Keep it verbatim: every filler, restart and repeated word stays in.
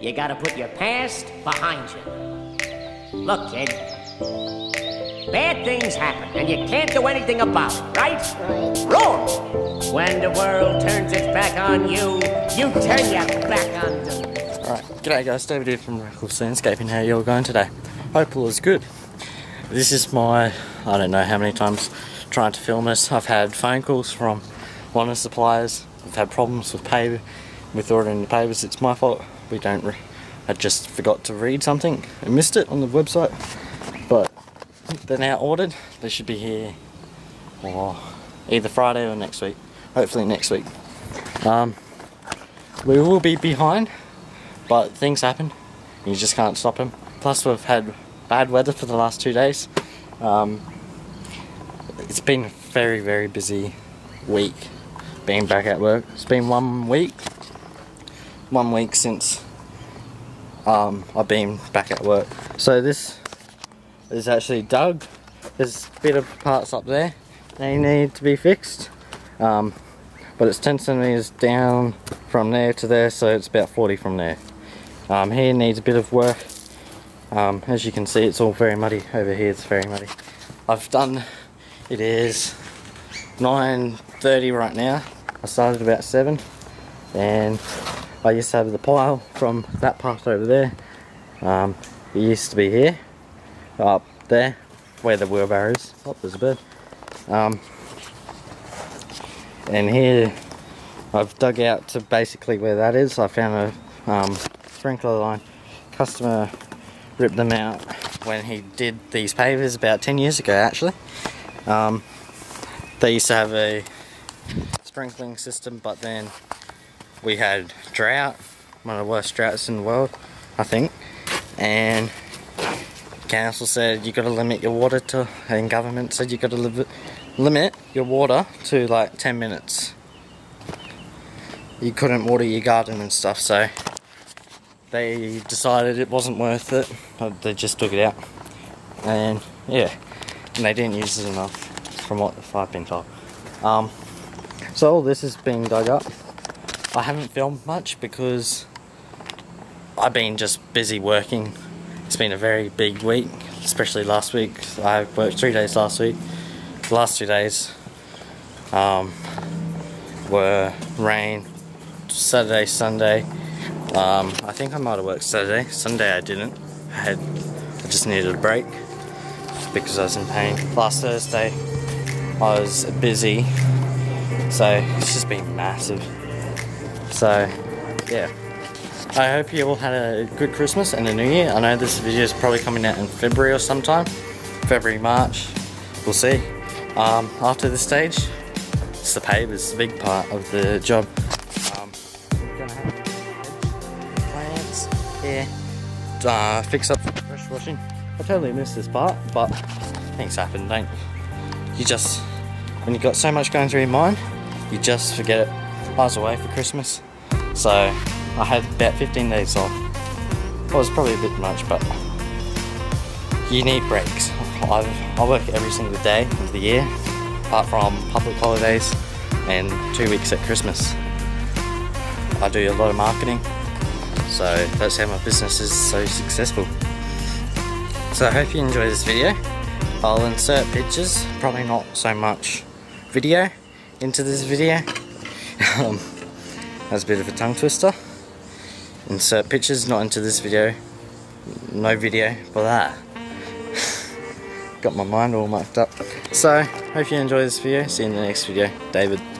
You gotta put your past behind you. Look, kid, bad things happen, and you can't do anything about it, right? Wrong! When the world turns its back on you, you turn your back on them. Alright, g'day guys, David here from Ratcliff's Landscaping. How are you all going today? Hope all is good. This is my, I don't know how many times trying to film this. I've had phone calls from one of the suppliers. I've had problems with paper, with ordering the papers. It's my fault. We don't, re I just forgot to read something and missed it on the website. But they're now ordered. They should be here or either Friday or next week. Hopefully next week. Um, we will be behind, but things happen. You just can't stop them. Plus we've had bad weather for the last two days. Um, it's been a very, very busy week being back at work. It's been one week. One week since um, I've been back at work. So this is actually dug. There's a bit of parts up there. They need to be fixed. Um, but it's ten centimeters down from there to there, so it's about forty from there. Um, here needs a bit of work. Um, as you can see, it's all very muddy. Over here it's very muddy. I've done, it is nine thirty right now. I started about seven, and I used to have the pile from that part over there. Um, it used to be here, up there, where the wheelbarrow is. Oh, there's a bird. Um, and here, I've dug out to basically where that is. I found a um, sprinkler line. Customer ripped them out when he did these pavers about ten years ago, actually. Um, they used to have a sprinkling system, but then we had drought, one of the worst droughts in the world, I think, and council said you got to limit your water to, and government said you got to li limit your water to like ten minutes. You couldn't water your garden and stuff, so they decided it wasn't worth it. They just took it out, and yeah, and they didn't use it enough, from what I've been told. Um, so all this is being dug up. I haven't filmed much because I've been just busy working. It's been a very big week, especially last week. I worked three days last week. The last two days um, were rain, Saturday, Sunday. Um, I think I might have worked Saturday. Sunday I didn't. I, had, I just needed a break because I was in pain. Last Thursday I was busy, so it's just been massive. So, yeah, I hope you all had a good Christmas and a new year. I know this video is probably coming out in February or sometime, February, March, we'll see. Um, after this stage, it's the pavers, the big part of the job. Um, we're gonna have plants here, uh, fix up fresh washing. I totally missed this part, but things happen, don't you? You just, when you've got so much going through your mind, you just forget it. I was away for Christmas, so I had about fifteen days off. Well, it was probably a bit much, but you need breaks. I've, I work every single day of the year, apart from public holidays and two weeks at Christmas. I do a lot of marketing, so that's how my business is so successful. So I hope you enjoy this video. I'll insert pictures, probably not so much video, into this video. Um, that's a bit of a tongue twister. Insert pictures, not into this video. No video for that. Got my mind all mucked up. So, hope you enjoy this video. See you in the next video. David.